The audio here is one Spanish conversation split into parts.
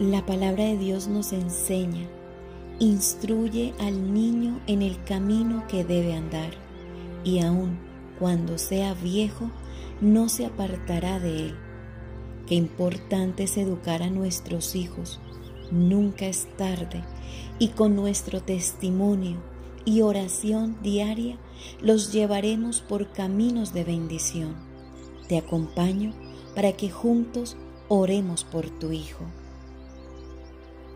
La palabra de Dios nos enseña, instruye al niño en el camino que debe andar, y aun cuando sea viejo, no se apartará de él. Qué importante es educar a nuestros hijos, nunca es tarde, y con nuestro testimonio y oración diaria los llevaremos por caminos de bendición. Te acompaño para que juntos oremos por tu hijo.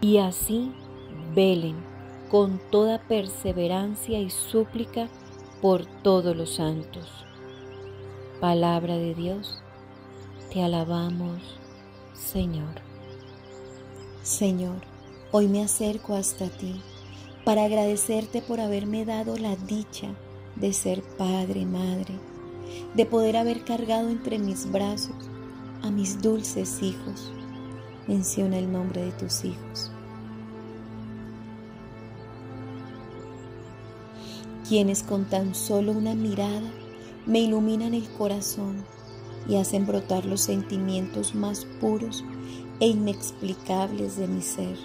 y así velen con toda perseverancia y súplica por todos los santos. Palabra de Dios, te alabamos, Señor. Señor, hoy me acerco hasta ti para agradecerte por haberme dado la dicha de ser padre, madre, de poder haber cargado entre mis brazos a mis dulces hijos. Menciona el nombre de tus hijos, quienes con tan solo una mirada me iluminan el corazón y hacen brotar los sentimientos más puros e inexplicables de mi ser.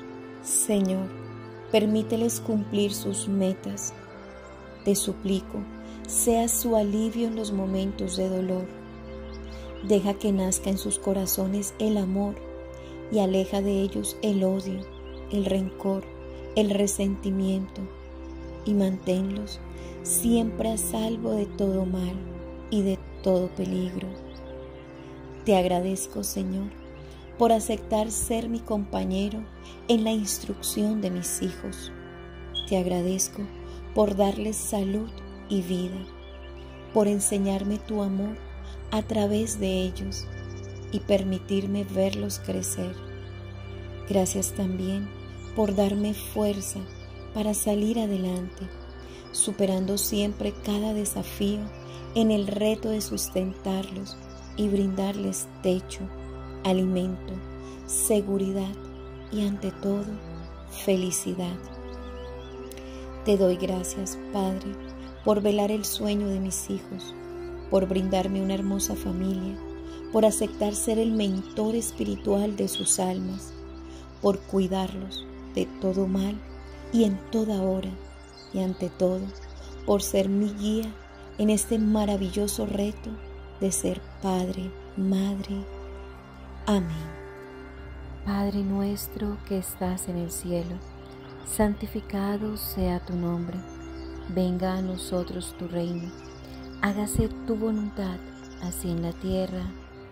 Señor, permíteles cumplir sus metas. Te suplico, seas su alivio en los momentos de dolor. Deja que nazca en sus corazones el amor y aleja de ellos el odio, el rencor, el resentimiento, y manténlos siempre a salvo de todo mal y de todo peligro. Te agradezco, Señor, por aceptar ser mi compañero en la instrucción de mis hijos. Te agradezco por darles salud y vida, por enseñarme tu amor a través de ellos y permitirme verlos crecer. Gracias también por darme fuerza para salir adelante, superando siempre cada desafío en el reto de sustentarlos y brindarles techo, alimento, seguridad y ante todo, felicidad. Te doy gracias, Padre, por velar el sueño de mis hijos, por brindarme una hermosa familia, por aceptar ser el mentor espiritual de sus almas, por cuidarlos de todo mal y en toda hora, y ante todo, por ser mi guía en este maravilloso reto de ser padre, madre. Amén. Padre nuestro que estás en el cielo, santificado sea tu nombre. Venga a nosotros tu reino. Hágase tu voluntad, así en la tierra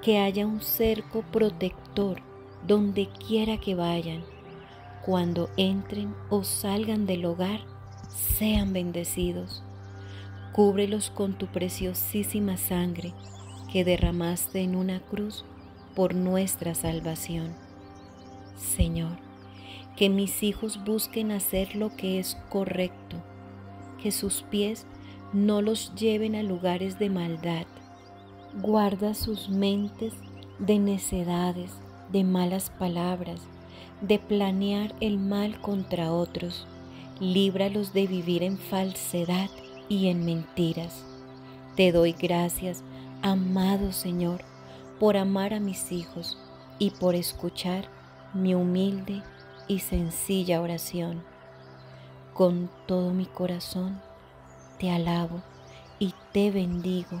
que haya un cerco protector donde quiera que vayan. Cuando entren o salgan del hogar, sean bendecidos. Cúbrelos con tu preciosísima sangre que derramaste en una cruz por nuestra salvación. Señor, que mis hijos busquen hacer lo que es correcto, que sus pies no los lleven a lugares de maldad. Guarda sus mentes de necedades, de malas palabras, de planear el mal contra otros. Líbralos de vivir en falsedad y en mentiras. Te doy gracias, amado Señor, por amar a mis hijos y por escuchar mi humilde y sencilla oración. Con todo mi corazón te alabo y te bendigo,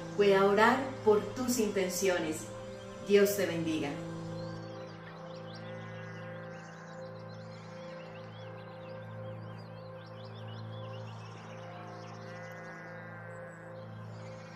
pueda orar por tus intenciones. Dios te bendiga.